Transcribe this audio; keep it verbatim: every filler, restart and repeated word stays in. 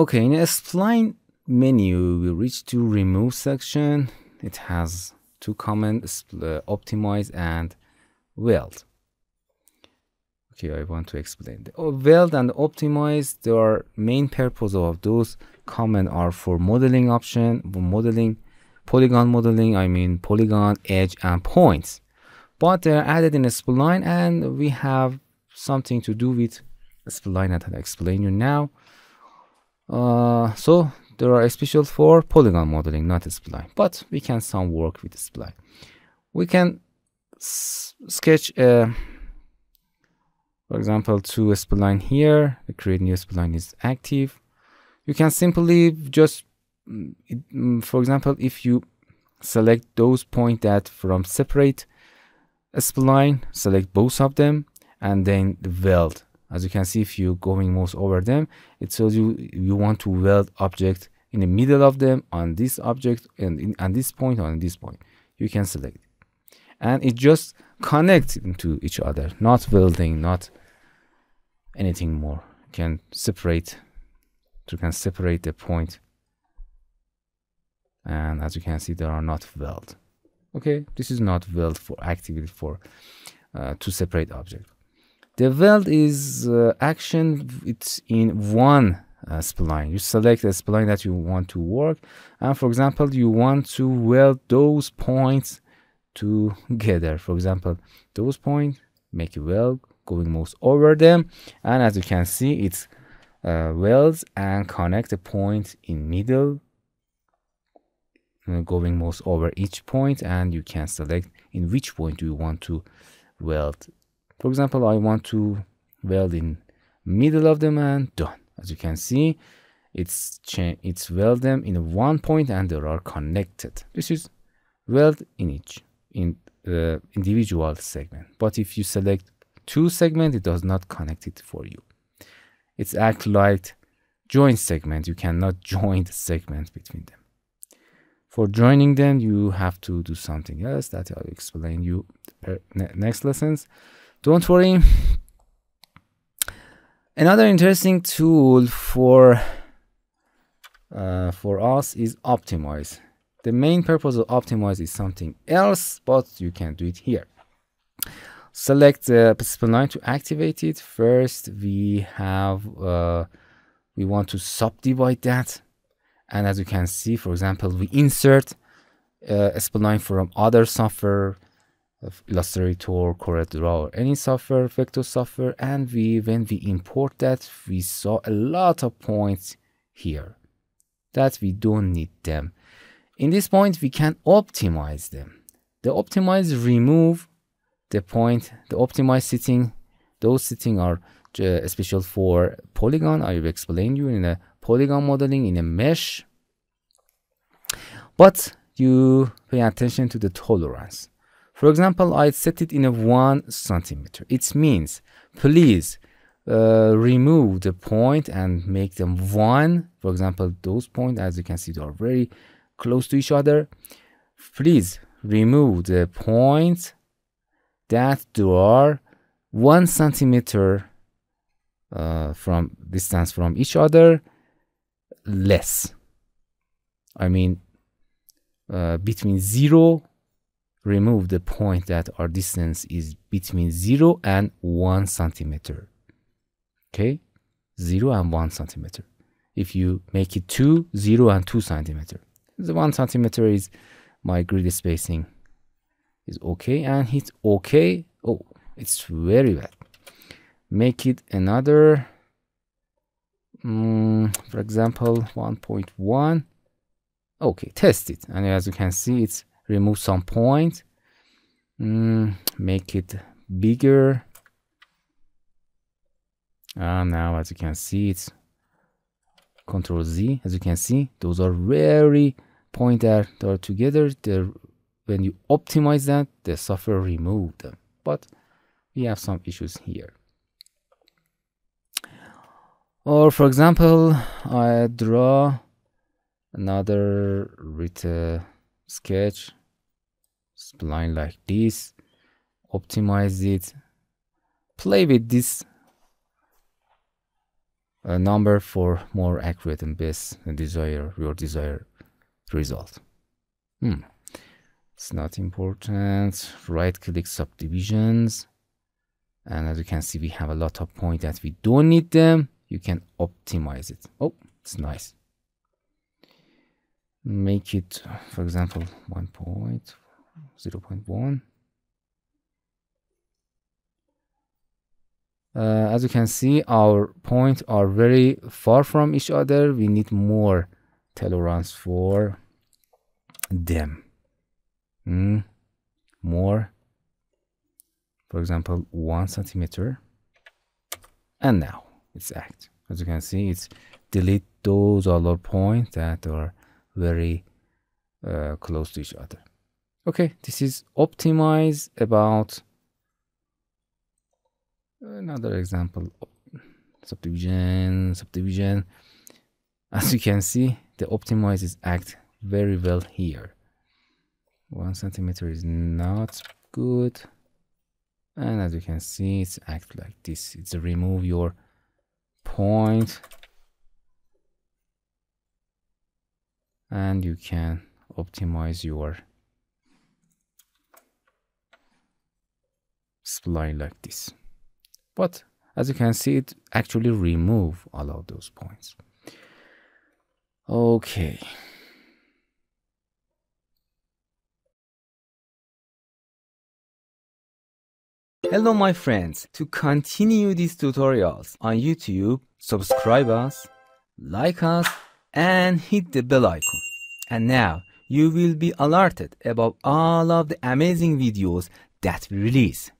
Okay, in a spline menu, we reach to remove section. It has two commands, uh, optimize and weld. Okay, I want to explain. The weld and optimize, their main purpose of those commands are for modeling option, modeling, polygon modeling, I mean polygon, edge, and points. But they're added in a spline, and we have something to do with spline that I'll explain you now. Uh, so there are special for polygon modeling, not spline, but we can some work with spline. We can sketch, uh, for example, to a spline here. The create new spline is active. You can simply just, for example, if you select those points that from separate a spline, select both of them, and then weld. As you can see, if you're going mouse over them, it tells you you want to weld object in the middle of them, on this object, and in, on this point, on this point. You can select it. And it just connects into each other, not welding, not anything more. You can separate, you can separate the point. And as you can see, they are not weld. Okay, this is not weld for activity for uh, to separate object. The weld is uh, action, it's in one uh, spline. You select a spline that you want to work, and for example, you want to weld those points together. For example, those points, make a weld, going mouse over them, and as you can see, it's uh, welds and connect the point in middle, going mouse over each point, and you can select in which point do you want to weld. For example, I want to weld in middle of them, and done. As you can see, it's it's weld them in one point, and they are connected. This is weld in each in uh, individual segment. But if you select two segments, it does not connect it for you. It's act like join segment. You cannot join the segments between them. For joining them, you have to do something else that I'll explain you per next lessons. Don't worry. Another interesting tool for uh, for us is optimize. The main purpose of optimize is something else, but you can do it here. Select the spline to activate it. First, we have uh, we want to subdivide that. And as you can see, for example, we insert uh, a spline from other software, uh, Illustrator, CorelDRAW, or any software, vector software, and we, when we import that, we saw a lot of points here that we don't need them. In this point, we can optimize them. The optimize remove the point, the optimize sitting, those sitting are uh, special for polygon. I will explain you in a polygon modeling in a mesh, but you pay attention to the tolerance. For example, I set it in a one centimeter. It means please uh, remove the point and make them one. For example, those points, as you can see, they are very close to each other. Please remove the point that they are one centimeter uh, from distance from each other. Less, I mean uh, between zero, remove the point that our distance is between zero and one centimeter. Okay, zero and one centimeter. If you make it two, zero and two centimeter. The one centimeter is my grid spacing is okay, and hit okay. Oh, it's very bad. Make it another. Mm, for example, one point one. Okay, test it, and as you can see, it's remove some point. Mm, make it bigger, and now as you can see, it's Control Z. As you can see, those are very points that are together. They're, when you optimize that, the software remove them, but we have some issues here. Or for example, I draw another with a sketch spline like this, optimize it, play with this a number for more accurate and best desire your desired result. Hmm. It's not important. Right click subdivisions, and as you can see, we have a lot of points that we don't need them. You can optimize it. Oh, it's nice. Make it, for example, one point zero point one. Uh, as you can see, our points are very far from each other. We need more tolerance for them. Mm, more, for example, one centimeter. And now it's act. As you can see, it's delete those other points that are very uh, close to each other. Okay, this is optimize about. Another example, subdivision, subdivision. As you can see, the optimize is act very well here. One centimeter is not good. And as you can see, it's act like this. It's remove your point. And you can optimize your spline like this. But as you can see, it actually remove all of those points. Okay. Hello my friends, to continue these tutorials on YouTube, subscribe us, like us, and hit the bell icon. And now you will be alerted about all of the amazing videos that we release.